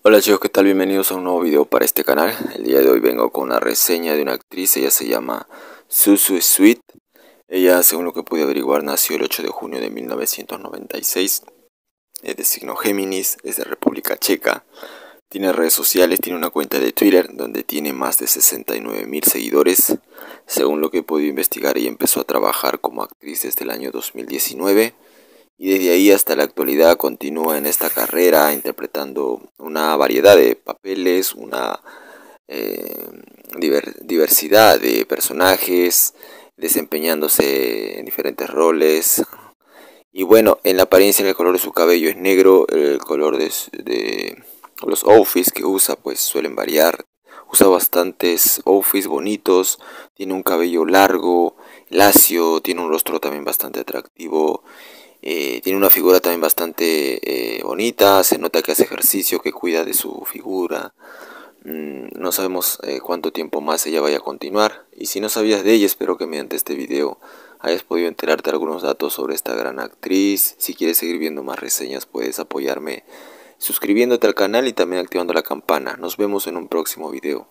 Hola chicos, ¿qué tal? Bienvenidos a un nuevo video para este canal. El día de hoy vengo con una reseña de una actriz. Ella se llama Zuzu Sweet. Ella, según lo que pude averiguar, nació el 8 de junio de 1996. Es de signo Géminis, es de República Checa. Tiene redes sociales, tiene una cuenta de Twitter donde tiene más de 69.000 seguidores. Según lo que he podido investigar, ella empezó a trabajar como actriz desde el año 2019. Y desde ahí hasta la actualidad continúa en esta carrera interpretando una variedad de papeles, una diversidad de personajes, desempeñándose en diferentes roles. Y bueno, en la apariencia el color de su cabello es negro, el color de los outfits que usa pues suelen variar. Usa bastantes outfits bonitos, tiene un cabello largo, lacio, tiene un rostro también bastante atractivo. Tiene una figura también bastante bonita, se nota que hace ejercicio, que cuida de su figura. No sabemos cuánto tiempo más ella vaya a continuar. Y si no sabías de ella, espero que mediante este video hayas podido enterarte de algunos datos sobre esta gran actriz. Si quieres seguir viendo más reseñas, puedes apoyarme suscribiéndote al canal y también activando la campana. Nos vemos en un próximo video.